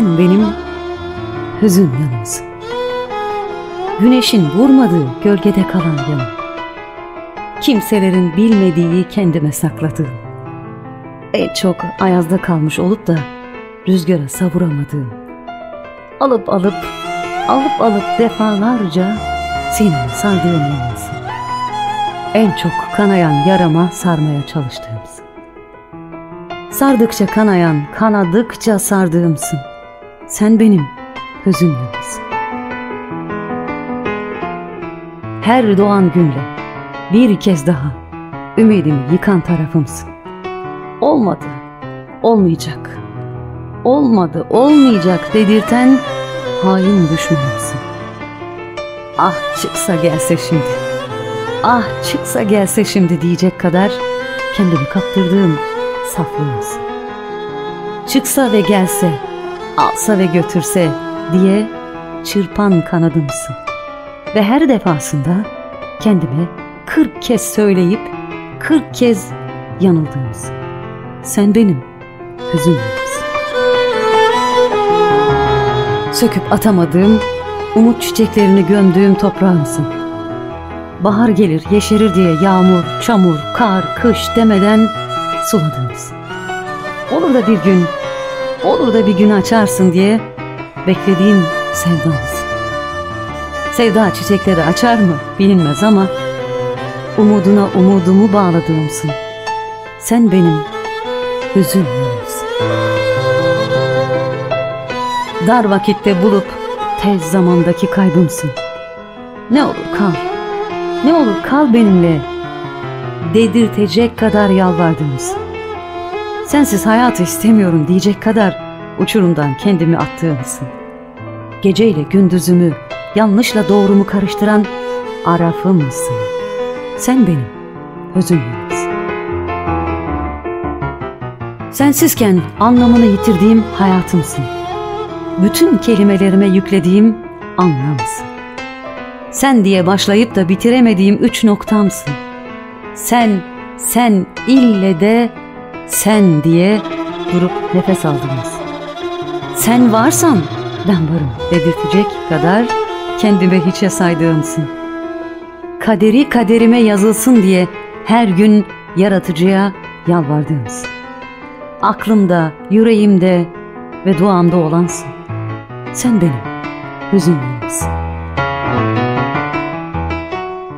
sen benim hüzün yanımsın. Güneşin vurmadığı gölgede kalan yanım. Kimselerin bilmediği kendime sakladığım. En çok ayazda kalmış olup da rüzgara savuramadığım. Alıp alıp defalarca sineme sardığım yanımsın. En çok kanayan yarama sarmaya çalıştığımsın. Sardıkça kanayan, kanadıkça sardığımsın. Sen benim hüzün yanımsın. Her doğan günle bir kez daha ümidimi yıkan tarafımsın. Olmadı, olmayacak, olmadı, olmayacak dedirten hain düşmanımsın. Ah çıksa gelse şimdi, ah çıksa gelse şimdi diyecek kadar kendimi kaptırdığım saflığımsın. Çıksa ve gelse, alsa ve götürse diye çırpan kanadımsın. Ve her defasında kendime 40 kez söyleyip 40 kez yanıldığımsın. Sen benim hüzün yanımsın. Söküp atamadığım, umut çiçeklerini gömdüğüm toprağımsın. Bahar gelir yeşerir diye yağmur, çamur, kar, kış demeden suladığımsın. Olur da bir gün açarsın diye beklediğim sevdamsın. Sevda çiçekleri açar mı bilinmez ama umuduna umudumu bağladığımsın. Sen benim hüzün yanımsın. Dar vakitte bulup tez zamandaki kaybımsın. Ne olur kal benimle dedirtecek kadar yalvardığımsın. Sensiz hayatı istemiyorum diyecek kadar uçurumdan kendimi attığımsın. Geceyle gündüzümü, yanlışla doğrumu karıştıran arafımsın. Sen benim hüzün yanımsın. Sensizken anlamını yitirdiğim hayatımsın. Bütün kelimelerime yüklediğim anlamsın. Sen diye başlayıp da bitiremediğim 3 noktamsın. Sen ille de sen diye durup nefes aldığımsın. Sen varsan ben varım dedirtecek kadar kendime hiçe saydığımsın. Kaderi kaderime yazılsın diye her gün yaratıcıya yalvardığımsın. Aklımda, yüreğimde ve duamda olansın. Sen benim hüzün yanımsın.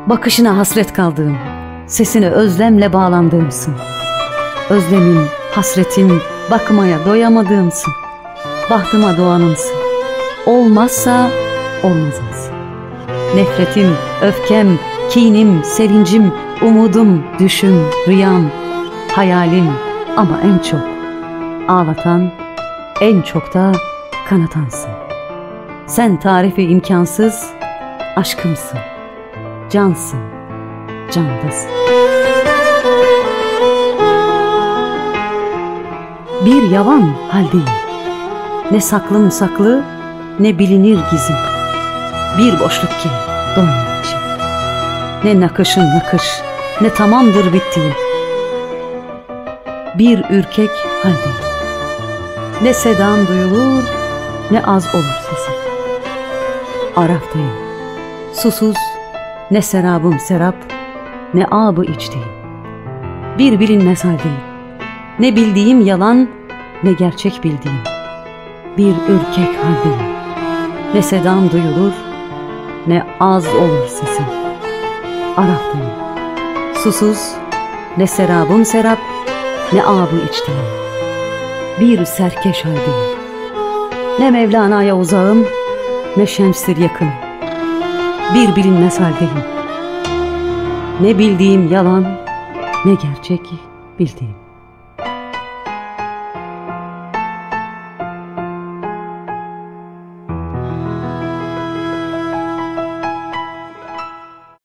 Bakışına hasret kaldığım, sesine özlemle bağlandığımsın. Özlemim, hasretim, bakmaya doyamadığımsın. Bahtıma doğanımsın. Olmazsa olmazımsın. Nefretim, öfkem, kinim, sevincim, umudum, düşüm, rüyam, hayalim ama en çok ağlatan, en çok da kanatansın. Sen tarifi imkansız aşkımsın. Cansın, candasın. Bir yavan haldeyim. Ne saklım saklı, ne bilinir gizim. Bir boşluk ki dolmuyor içim. Ne nakışın nakış, ne tamamdır bittiğim. Bir ürkek haldeyim. Ne sedam duyulur, ne az olur sesim. Araftayım, susuz, ne serabım serap, ne abı içteyim. Bir bilinmez haldeyim. Ne bildiğim yalan, ne gerçek bildiğim. Bir ürkek haldeyim. Ne sedam duyulur, ne az olur sesim. Araftayım, susuz, ne serabım serap, ne abı içteyim. Bir serkeş haldeyim. Ne Mevlana'ya uzağım, ne Şems'tir yakın. Bir bilinmez haldeyim. Ne bildiğim yalan, ne gerçek bildiğim.